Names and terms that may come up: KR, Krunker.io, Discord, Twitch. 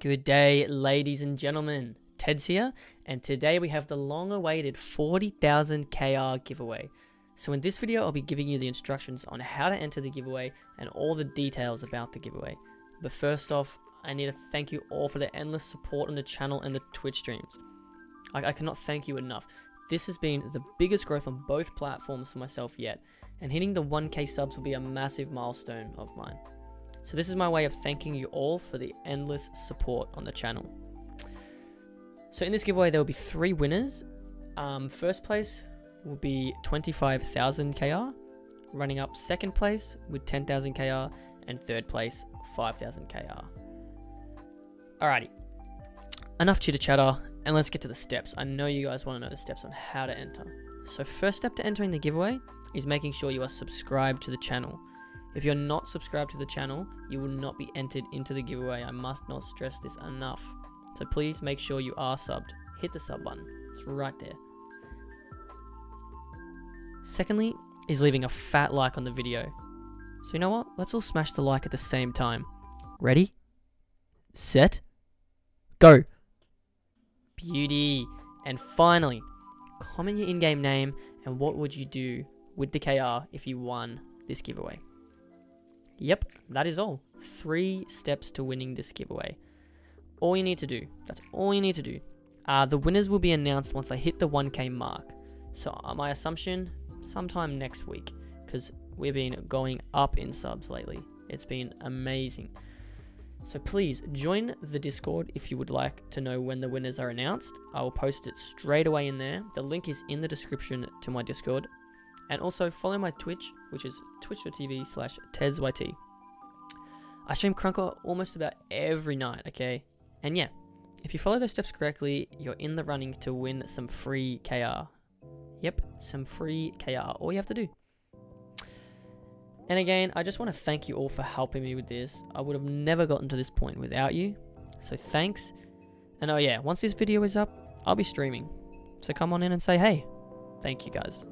Good day, ladies and gentlemen. Teds here, and today we have the long-awaited 40,000 KR giveaway. So in this video, I'll be giving you the instructions on how to enter the giveaway and all the details about the giveaway. But first off, I need to thank you all for the endless support on the channel and the Twitch streams. I cannot thank you enough. This has been the biggest growth on both platforms for myself yet, and hitting the 1K subs will be a massive milestone of mine. So this is my way of thanking you all for the endless support on the channel. So in this giveaway, there will be three winners. First place will be 25,000 KR, running up second place with 10,000 KR, and third place 5,000 KR. Alrighty, enough chitter chatter, and let's get to the steps. I know you guys want to know the steps on how to enter. So first step to entering the giveaway is making sure you are subscribed to the channel. If you're not subscribed to the channel, you will not be entered into the giveaway. I must not stress this enough. So please make sure you are subbed. Hit the sub button. It's right there. Secondly, is leaving a fat like on the video. So you know what? Let's all smash the like at the same time. Ready? Set? Go! Beauty! And finally, comment your in-game name and what would you do with the KR if you won this giveaway. Yep, that is all. 3 steps to winning this giveaway. All you need to do, that's all you need to do. The winners will be announced once I hit the 1K mark. So my assumption, sometime next week, because we've been going up in subs lately. It's been amazing. So please join the Discord if you would like to know when the winners are announced. I will post it straight away in there. The link is in the description to my Discord. And also follow my Twitch, which is twitch.tv/TedsYT. I stream Krunker almost about every night, okay? And yeah, if you follow those steps correctly, you're in the running to win some free KR. Yep, some free KR, all you have to do. And again, I just want to thank you all for helping me with this. I would have never gotten to this point without you, so thanks. And oh yeah, once this video is up, I'll be streaming. So come on in and say hey. Thank you guys.